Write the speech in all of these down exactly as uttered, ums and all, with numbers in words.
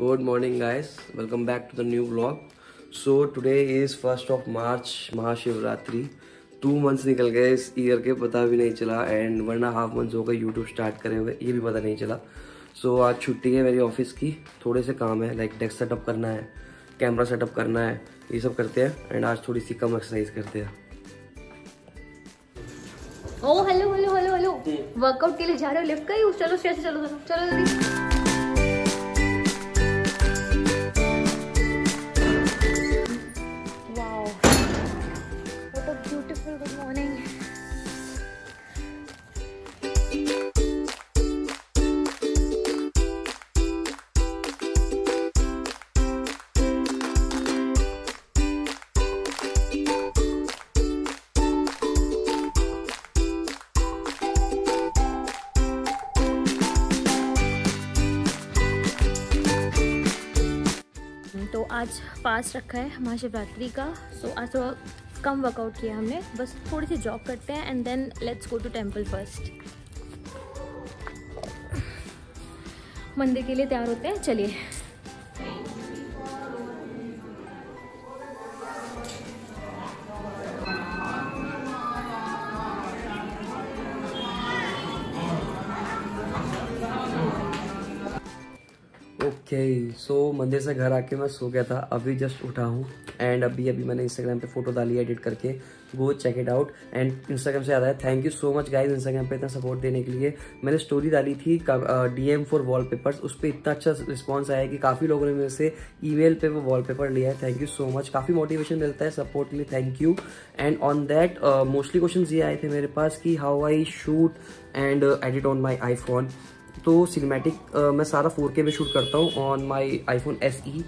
Good morning guys, welcome back to the new vlog. So today is first of March, Mahashivratri. Two months निकल गए इस year के, पता भी नहीं चला. And one and half months हो गए यूट्यूब स्टार्ट करे हुए, ये भी पता नहीं चला. सो so, आज छुट्टी है मेरी ऑफिस की, थोड़े से काम है लाइक डेस्क सेटअप करना है, कैमरा सेटअप करना है, ये सब करते हैं. एंड आज थोड़ी सी कम एक्सरसाइज करते हैं. Oh hello hello hello hello, workout के लिए जा रहे हो? लिफ्ट कहीं, चलो चलो चलो चलो जल्दी. तो आज पास रखा है महाशिवरात्रि का. सो so, आज थोड़ा कम वर्कआउट किया हमने, बस थोड़ी सी जॉग करते हैं and then let's go to temple first. मंदिर के लिए तैयार होते हैं, चलिए. ओके सो मंदिर से घर आके मैं सो गया था, अभी जस्ट उठा हूँ. एंड अभी अभी मैंने इंस्टाग्राम पे फोटो डाली एडिट करके, go check it out. And Instagram से याद आया, thank you so much guys Instagram पे इतना सपोर्ट देने के लिए. मैंने स्टोरी डाली थी डीएम फॉर वॉलपेपर्स, उस पर इतना अच्छा रिस्पॉन्स आया कि काफ़ी लोगों ने मेरे से ईमेल पे वो वॉलपेपर लिया है. थैंक यू सो मच, काफ़ी मोटिवेशन मिलता है सपोर्ट के लिए, thank you. And on that mostly question ये आए थे मेरे पास कि how I shoot and edit on my iPhone. तो सिनेमैटिक uh, मैं सारा फोर के में शूट करता हूँ on my iPhone S E.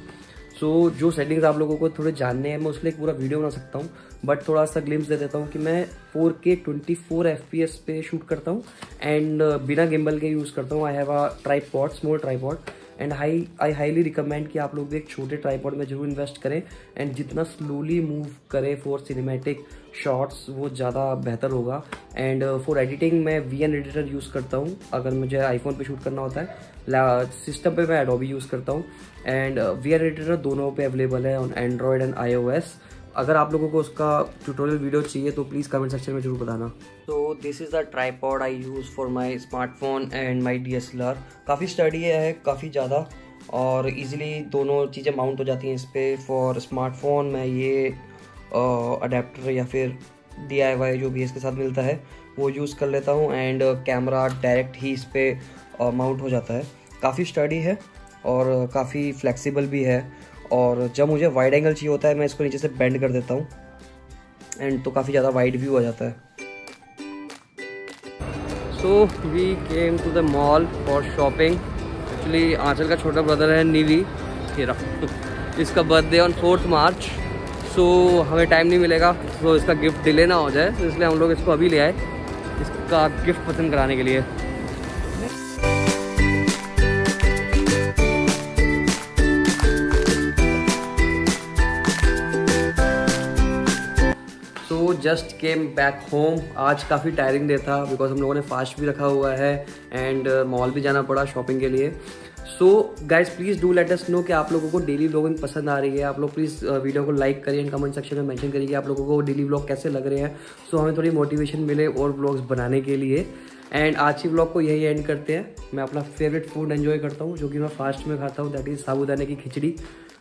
So जो सेटिंग्स आप लोगों को थोड़े जानने हैं, मैं उसके लिए पूरा वीडियो बना सकता हूँ, बट थोड़ा सा ग्लिम्स दे देता हूँ कि मैं four K twenty four F P S पे शूट करता हूँ. एंड uh, बिना गिम्बल के यूज़ करता हूँ. I have a tripod, small tripod. And high I highly recommend कि आप लोग भी एक छोटे ट्राईपॉड में जरूर इन्वेस्ट करें. एंड जितना स्लोली मूव करें फॉर सिनेमैटिक शॉट्स वो ज़्यादा बेहतर होगा. एंड फॉर एडिटिंग मैं वी एन एडिटर यूज़ करता हूँ अगर मुझे आईफोन पे शूट करना होता है. सिस्टम पे मैं एडोबी यूज़ करता हूँ. एंड वी एन एडिटर दोनों पे अवेलेबल है on Android and I O S. अगर आप लोगों को उसका ट्यूटोरियल वीडियो चाहिए तो प्लीज़ कमेंट सेक्शन में जरूर बताना. तो this is the tripod I use for my smartphone and my D S L R. काफ़ी स्टडी है, काफ़ी ज़्यादा, और इजीली दोनों चीज़ें माउंट हो जाती हैं इस पर. फॉर स्मार्टफोन मैं ये अडेप्टर या फिर डी आई वाई जो भी इसके साथ मिलता है वो यूज़ कर लेता हूँ. एंड कैमरा डायरेक्ट ही इस पर माउंट हो जाता है. काफ़ी स्टडी है और काफ़ी फ्लेक्सिबल भी है. और जब मुझे वाइड एंगल चाहिए होता है मैं इसको नीचे से बेंड कर देता हूँ, एंड तो काफ़ी ज़्यादा वाइड व्यू आ जाता है. So we came to the mall for shopping. Actually आंचल का छोटा ब्रदर है नीवी, हेरा, इसका birthday on fourth March. So हमें टाइम नहीं मिलेगा, तो इसका गिफ्ट डिले ना हो जाए, तो इसलिए हम लोग इसको अभी ले आए इसका गिफ्ट पसंद कराने के लिए. Just came back home. आज काफ़ी टायरिंग डे था बिकॉज हम लोगों ने फास्ट भी रखा हुआ है एंड मॉल भी जाना पड़ा शॉपिंग के लिए. So guys please do let us know कि आप लोगों को डेली व्लॉगिंग पसंद आ रही है. आप लोग प्लीज़ वीडियो को लाइक करिए एंड कमेंट सेक्शन में मेंशन करिए कि आप लोगों को डेली व्लॉग कैसे लग रहे हैं. सो so, हमें थोड़ी मोटिवेशन मिले और व्लॉग्स बनाने के लिए. एंड आज की व्लॉग को यही एंड करते हैं. मैं अपना फेवरेट फूड एंजॉय करता हूँ जो कि मैं फास्ट में खाता हूँ, दैट इज़ साबूदाने की खिचड़ी.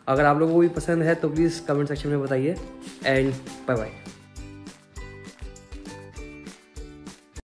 अगर आप लोगों को भी पसंद है तो प्लीज़ कमेंट सेक्शन में बताइए. And bye bye.